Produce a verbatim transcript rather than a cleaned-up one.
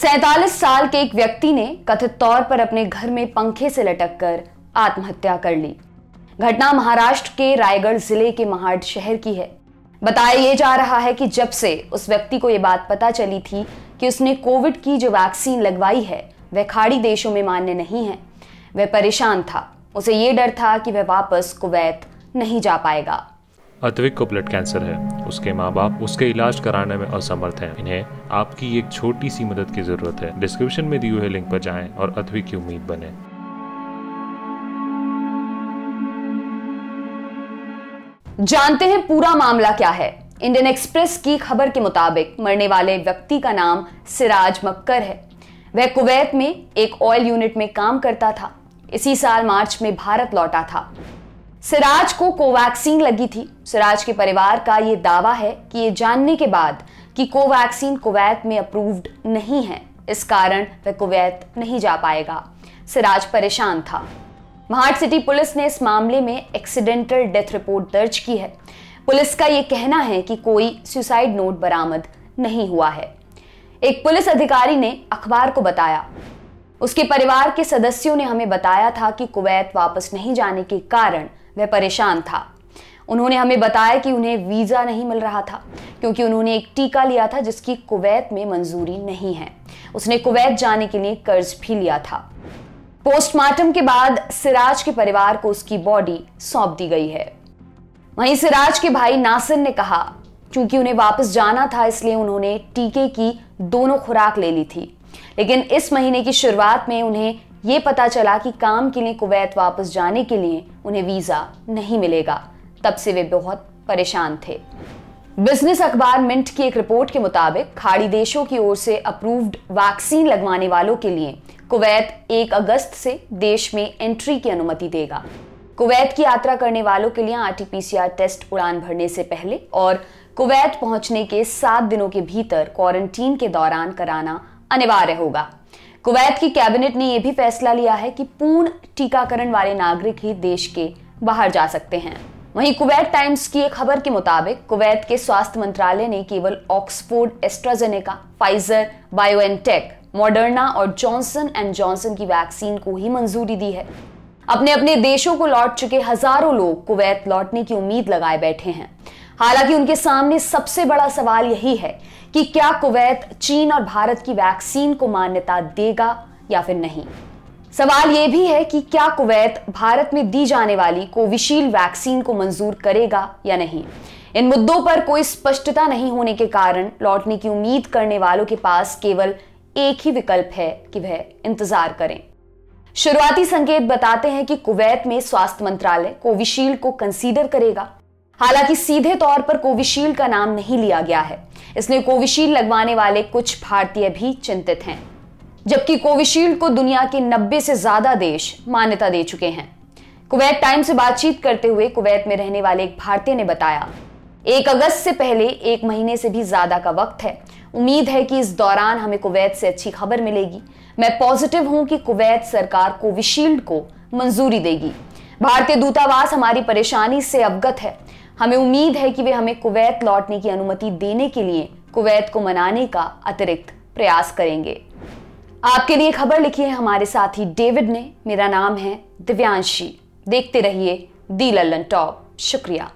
सैंतालीस साल के एक व्यक्ति ने कथित तौर पर अपने घर में पंखे से लटककर आत्महत्या कर ली। घटना महाराष्ट्र के रायगढ़ जिले के महाड शहर की है। बताया ये जा रहा है कि जब से उस व्यक्ति को ये बात पता चली थी कि उसने कोविड की जो वैक्सीन लगवाई है वह खाड़ी देशों में मान्य नहीं है, वह परेशान था। उसे ये डर था कि वह वापस कुवैत नहीं जा पाएगा। अद्विक को ब्लड कैंसर है। उसके माँ बाप उसके इलाज कराने में असमर्थ हैं। इन्हें आपकी एक छोटी सी मदद की जरूरत है। डिस्क्रिप्शन में दिए हुए लिंक पर जाएं और अद्विक की उम्मीद बने। जानते हैं पूरा मामला क्या है। इंडियन एक्सप्रेस की खबर के मुताबिक मरने वाले व्यक्ति का नाम सिराज मक्कर है। वह कुवैत में एक ऑयल यूनिट में काम करता था। इसी साल मार्च में भारत लौटा था। सिराज को कोवैक्सीन लगी थी। सिराज के परिवार का ये दावा है कि ये जानने के बाद कि कोवैक्सीन कुवैत में अप्रूव्ड नहीं है, इस कारण वह कुवैत नहीं जा पाएगा। सिराज परेशान था। महाड सिटी पुलिस ने इस मामले में एक्सीडेंटल डेथ रिपोर्ट दर्ज की है। पुलिस का ये कहना है कि कोई सुसाइड नोट बरामद नहीं हुआ है। एक पुलिस अधिकारी ने अखबार को बताया, उसके परिवार के सदस्यों ने हमें बताया था कि कुवैत वापस नहीं जाने के कारण वह परेशान था। उन्होंने हमें बताया कि उन्हें वीजा नहीं मिल रहा था क्योंकि उन्होंने एक टीका लिया था जिसकी कुवैत में मंजूरी नहीं है। उसने कुवैत जाने के लिए कर्ज भी लिया था। पोस्टमार्टम के बाद सिराज के परिवार को उसकी बॉडी सौंप दी गई है। वहीं सिराज के भाई नासिर ने कहा, क्योंकि उन्हें वापस जाना था इसलिए उन्होंने टीके की दोनों खुराक ले ली थी, लेकिन इस महीने की शुरुआत में उन्हें यह पता चला कि काम के लिए कुवैत वापस जाने के लिए उन्हें वीजा नहीं मिलेगा। तब से वे बहुत परेशान थे। बिजनेस अखबार मिंट की एक रिपोर्ट के मुताबिक खाड़ी देशों की ओर से अप्रूव्ड वैक्सीन लगवाने वालों के लिए कुवैत एक अगस्त से देश में एंट्री की अनुमति देगा। कुवैत की यात्रा करने वालों के लिए R T P C R test उड़ान भरने से पहले और कुवैत पहुंचने के सात दिनों के भीतर क्वारंटीन के दौरान कराना अनिवार्य होगा। कुवैत की कैबिनेट ने यह भी फैसला लिया है कि पूर्ण टीकाकरण वाले नागरिक ही देश के बाहर जा सकते हैं। वहीं कुवैत टाइम्स की एक खबर के मुताबिक कुवैत के स्वास्थ्य मंत्रालय ने केवल Oxford AstraZeneca, Pfizer BioNTech, Moderna और जॉनसन एंड जॉनसन की वैक्सीन को ही मंजूरी दी है। अपने अपने देशों को लौट चुके हजारों लोग कुवैत लौटने की उम्मीद लगाए बैठे हैं। हालांकि उनके सामने सबसे बड़ा सवाल यही है कि क्या कुवैत चीन और भारत की वैक्सीन को मान्यता देगा या फिर नहीं। सवाल ये भी है कि क्या कुवैत भारत में दी जाने वाली कोविशील्ड वैक्सीन को मंजूर करेगा या नहीं। इन मुद्दों पर कोई स्पष्टता नहीं होने के कारण लौटने की उम्मीद करने वालों के पास केवल एक ही विकल्प है कि वह इंतजार करें। शुरुआती संकेत बताते हैं कि कुवैत में स्वास्थ्य मंत्रालय कोविशील्ड को कंसीडर करेगा। हालांकि सीधे तौर पर कोविशील्ड का नाम नहीं लिया गया है, इसलिए कोविशील्ड लगवाने वाले कुछ भारतीय भी चिंतित हैं, जबकि कोविशील्ड को दुनिया के नब्बे से ज्यादा देश मान्यता दे चुके हैं। कुवैत टाइम्स से बातचीत करते हुए कुवैत में रहने वाले एक भारतीय ने बताया, एक अगस्त से पहले एक महीने से भी ज्यादा का वक्त है। उम्मीद है कि इस दौरान हमें कुवैत से अच्छी खबर मिलेगी। मैं पॉजिटिव हूं कि कुवैत सरकार कोविशील्ड को मंजूरी देगी। भारतीय दूतावास हमारी परेशानी से अवगत है। हमें उम्मीद है कि वे हमें कुवैत लौटने की अनुमति देने के लिए कुवैत को मनाने का अतिरिक्त प्रयास करेंगे। आपके लिए खबर लिखी है हमारे साथी डेविड ने। मेरा नाम है दिव्यांशी। देखते रहिए दी लल्लन टॉप। शुक्रिया।